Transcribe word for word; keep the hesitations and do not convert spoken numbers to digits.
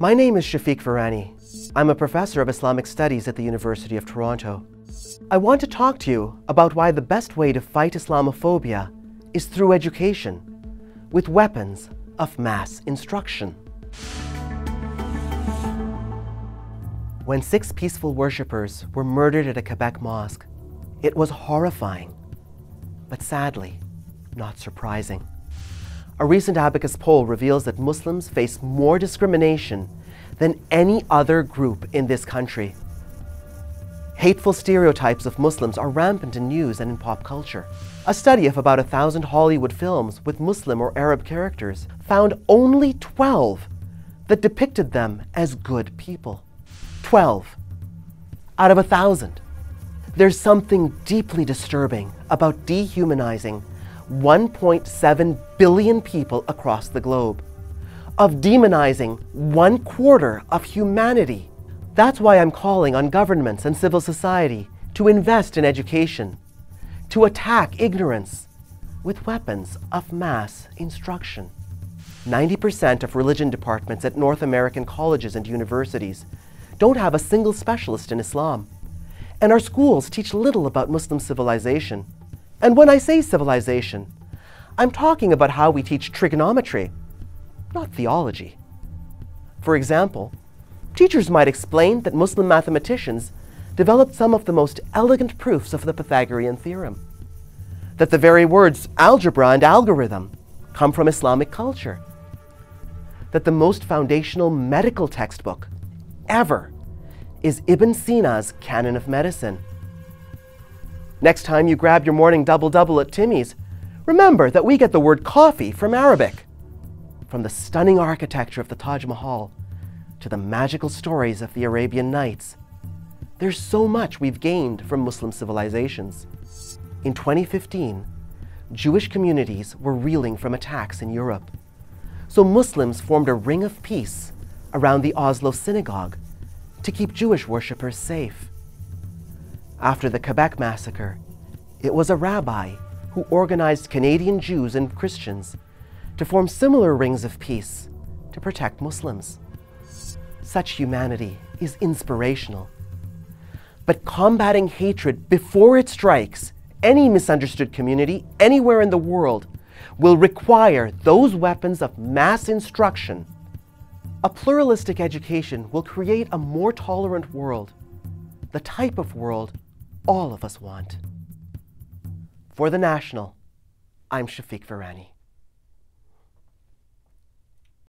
My name is Shafique Virani. I'm a professor of Islamic Studies at the University of Toronto. I want to talk to you about why the best way to fight Islamophobia is through education, with weapons of mass instruction. When six peaceful worshippers were murdered at a Quebec mosque, it was horrifying, but sadly, not surprising. A recent Abacus poll reveals that Muslims face more discrimination than any other group in this country. Hateful stereotypes of Muslims are rampant in news and in pop culture. A study of about a thousand Hollywood films with Muslim or Arab characters found only twelve that depicted them as good people. twelve out of a thousand. There's something deeply disturbing about dehumanizing one point seven billion people across the globe, of demonizing one quarter of humanity. That's why I'm calling on governments and civil society to invest in education, to attack ignorance with weapons of mass instruction. ninety percent of religion departments at North American colleges and universities don't have a single specialist in Islam, and our schools teach little about Muslim civilization. And when I say civilization, I'm talking about how we teach trigonometry, not theology. For example, teachers might explain that Muslim mathematicians developed some of the most elegant proofs of the Pythagorean theorem, that the very words algebra and algorithm come from Islamic culture, that the most foundational medical textbook ever is Ibn Sina's Canon of Medicine. Next time you grab your morning double-double at Timmy's, remember that we get the word coffee from Arabic. From the stunning architecture of the Taj Mahal to the magical stories of the Arabian Nights, there's so much we've gained from Muslim civilizations. In twenty fifteen, Jewish communities were reeling from attacks in Europe. So Muslims formed a ring of peace around the Oslo synagogue to keep Jewish worshippers safe. After the Quebec massacre, it was a rabbi who organized Canadian Jews and Christians to form similar rings of peace to protect Muslims. Such humanity is inspirational. But combating hatred before it strikes any misunderstood community anywhere in the world will require those weapons of mass instruction. A pluralistic education will create a more tolerant world, the type of world all of us want. For The National, I'm Shafique Virani.